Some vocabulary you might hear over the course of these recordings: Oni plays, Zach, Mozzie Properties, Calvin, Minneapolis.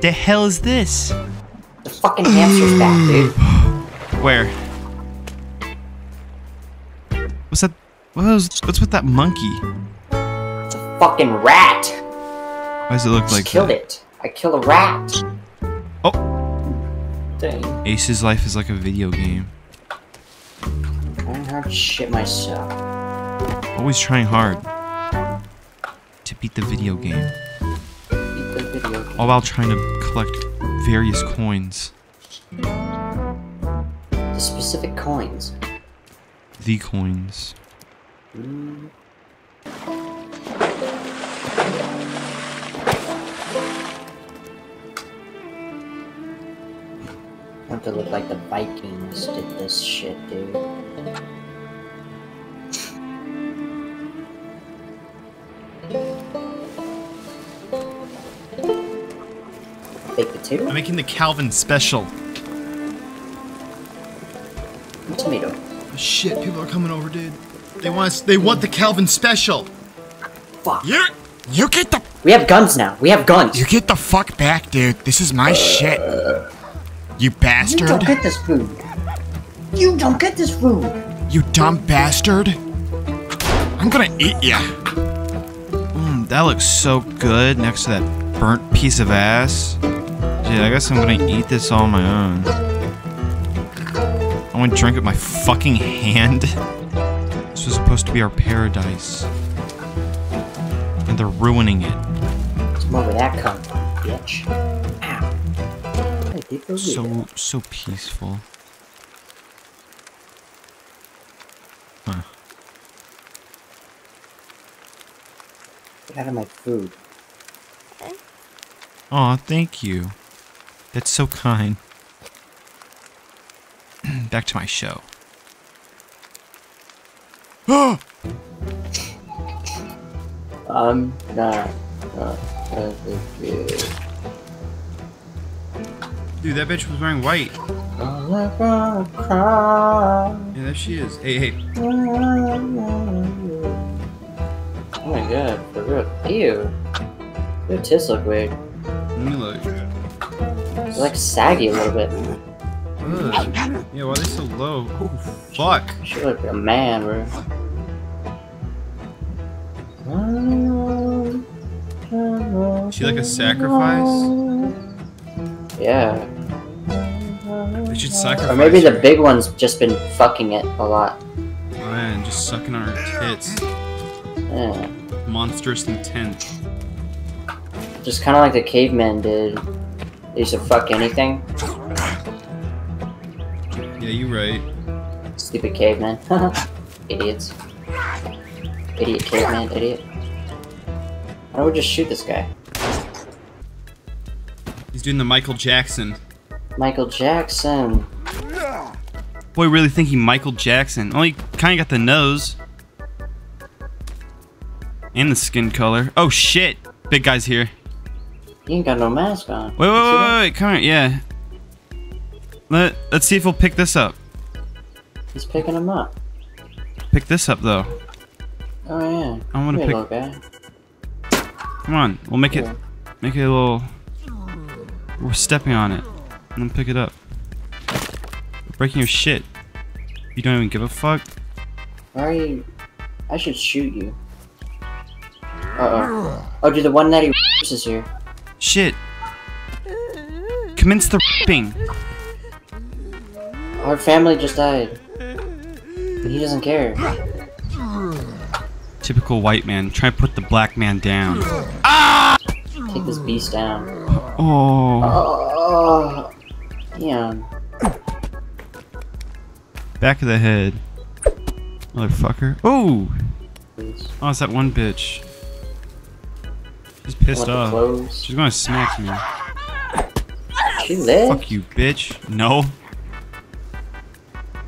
The hell is this? The fucking hamster's back, dude. Where? What's that? What's with that monkey? It's a fucking rat. Why does it look like that? I killed it. I killed a rat. Oh. Dang. Ace's life is like a video game. I'm hard to shit myself. Always trying hard to beat the video game. All while trying to collect various coins. The specific coins. The coins. Mm. I want to look like the Vikings did this shit, dude. I'm making the Calvin special. Tomato. Oh, shit, people are coming over, dude. They want us, they want the Calvin special. Fuck. You get the. We have guns now. We have guns. You get the fuck back, dude. This is my shit. You bastard. You don't get this food. You don't get this food. You dumb bastard. I'm gonna eat ya. That looks so good next to that burnt piece of ass. Dude, I guess I'm gonna eat this all on my own. I want to drink with my fucking hand. This was supposed to be our paradise. And they're ruining it. Where would that come from, bitch? Ow. So peaceful. Huh. Get out of my food. Aw, thank you. That's so kind. Back to my show. I'm not dude, that bitch was wearing white. Yeah, there she is. Hey. Oh my god, for real. Ew. Your tits look weird. Let me look. They're like saggy a little bit. Ugh. Yeah, why are they so low? Oh, fuck. You should look like a man, bro. Is she like a sacrifice? Yeah. They should sacrifice. Or maybe the big one's just been fucking it a lot. Oh, man, just sucking on her tits. Yeah. Monstrous intent. Just kind of like the caveman did. They used to fuck anything. Yeah, you right. Stupid caveman. Idiots. Idiot caveman, idiot. Why don't we just shoot this guy? He's doing the Michael Jackson. Michael Jackson. Boy, really thinking Michael Jackson. Only kind of got the nose. And the skin color. Oh shit! Big guy's here. You ain't got no mask on. Wait, come here, yeah. Let's see if we'll pick this up. He's picking him up. Pick this up, though. Oh, yeah. I want to pick... Come on, we'll make it... Make it a little... We're stepping on it. And then pick it up. We're breaking your shit. You don't even give a fuck. Why are you... I should shoot you. Uh-oh. Oh, dude, the one that he is here. Shit. Commence the ripping. Our family just died. But he doesn't care. Typical white man. Try to put the black man down. Ah! Take this beast down. Oh. Damn. Back of the head. Motherfucker. Oh! Oh, it's that one bitch. She's pissed off. She's gonna smack me. She lives. Fuck you, bitch. No.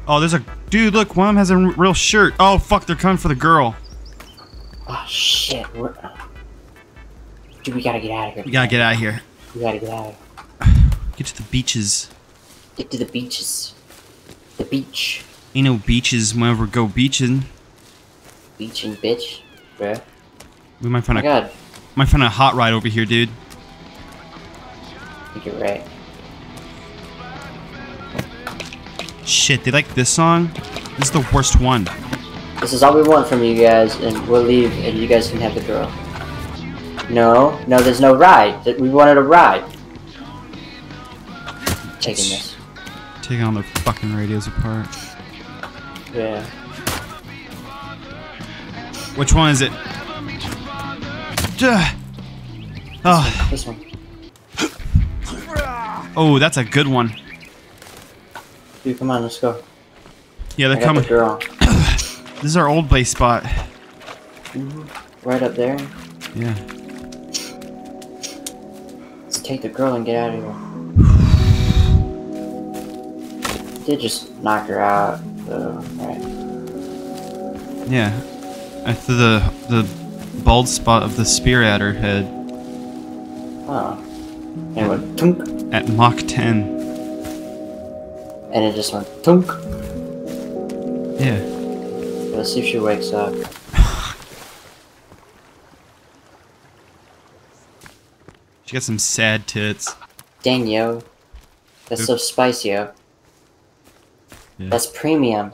Oh, there's a dude. Look, one of them has a real shirt. Oh, fuck, they're coming for the girl. Oh shit. We're... Dude, we gotta get out of here. We gotta get out of here. We gotta get out of here. Get to the beaches. Get to the beaches. The beach. Ain't no beaches whenever we go beaching. Beaching, bitch, bruh. We might find a hot ride over here, dude. I think you're right. Shit, they like this song? This is the worst one. This is all we want from you guys, and we'll leave, and you guys can have the girl. No, no, there's no ride. We wanted a ride. Taking this. Taking all the fucking radios apart. Yeah. Which one is it? Oh. This one. Oh, that's a good one. Dude, come on, let's go. Yeah, they're coming. This is our old place spot. Mm-hmm. Right up there? Yeah. Let's take the girl and get out of here. Did just knock her out, though, right? Yeah. After the bald spot of the spear at her head. Oh. And it went at Mach 10. And it just went tunk. Yeah. Let's see if she wakes up. She got some sad tits. Dang, yo. That's so spicy, yo. Yeah. That's premium.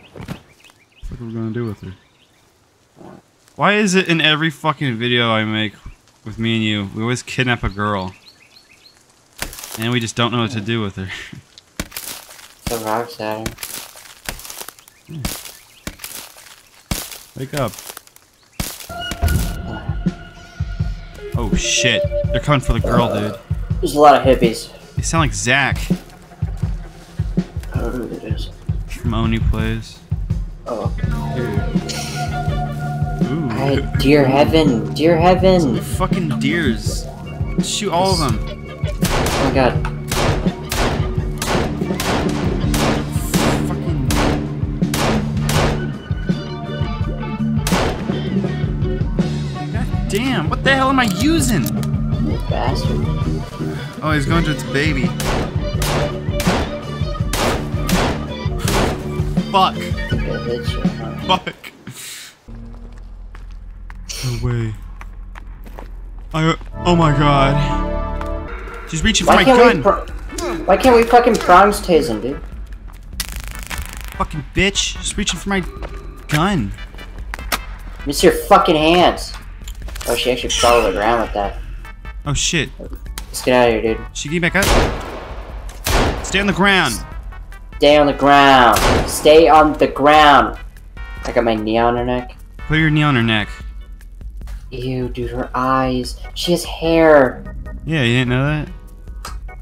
What are we gonna do with her? Why is it in every fucking video I make with me and you, we always kidnap a girl? And we just don't know what to do with her. The rocks at her. Yeah. Wake up. Oh shit. They're coming for the girl, dude. There's a lot of hippies. They sound like Zach. I don't know who that is. From Oni Plays. Oh. Ooh. I, dear heaven. Dear heaven. Some fucking deers. Let's shoot all of them. Oh my god. Damn, what the hell am I using? You bastard. Oh, he's going to its baby. Fuck. Fuck. No way. Oh my god. She's reaching for my gun. Why can't we fucking prongs tase him, dude? Fucking bitch. She's reaching for my gun. Miss your fucking hands. Oh, she actually followed the ground with that. Oh shit. Let's get out of here, dude. She came back up. Stay on the ground. Stay on the ground. Stay on the ground. I got my knee on her neck. Put your knee on her neck. Ew, dude, her eyes. She has hair. Yeah, you didn't know that?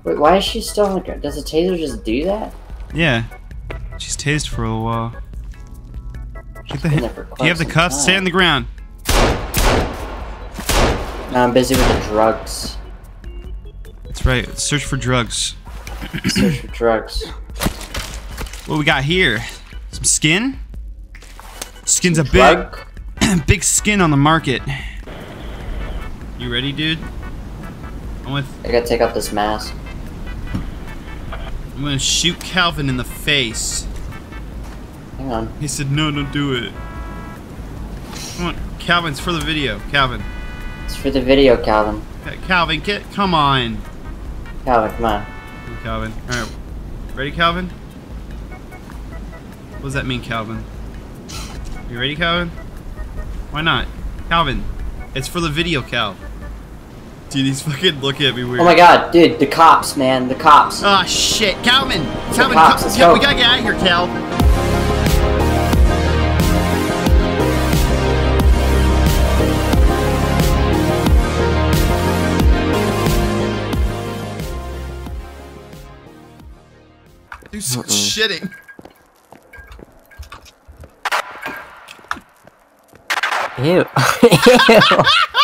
Wait, why is she still on the ground? Does the taser just do that? Yeah. She's tased for a little while. Get the do you have the cuffs? Time. Stay on the ground. I'm busy with the drugs. That's right. Search for drugs. Search for drugs. What we got here? Some skin? Skin's a big, big skin on the market. You ready, dude? I gotta take off this mask. I'm gonna shoot Calvin in the face. Hang on. He said, no, don't do it. Come on, Calvin, it's for the video. Calvin. It's for the video, Calvin. Calvin, come on. Calvin, come on. Calvin, alright. Ready, Calvin? What does that mean, Calvin? You ready, Calvin? Why not? Calvin, it's for the video, Cal. Dude, he's fucking looking at me weird. Oh my god, dude, the cops, man, the cops. Ah, shit, Calvin! It's Calvin, we gotta get out of here, Cal. Dude, shitting. Ew. Ew.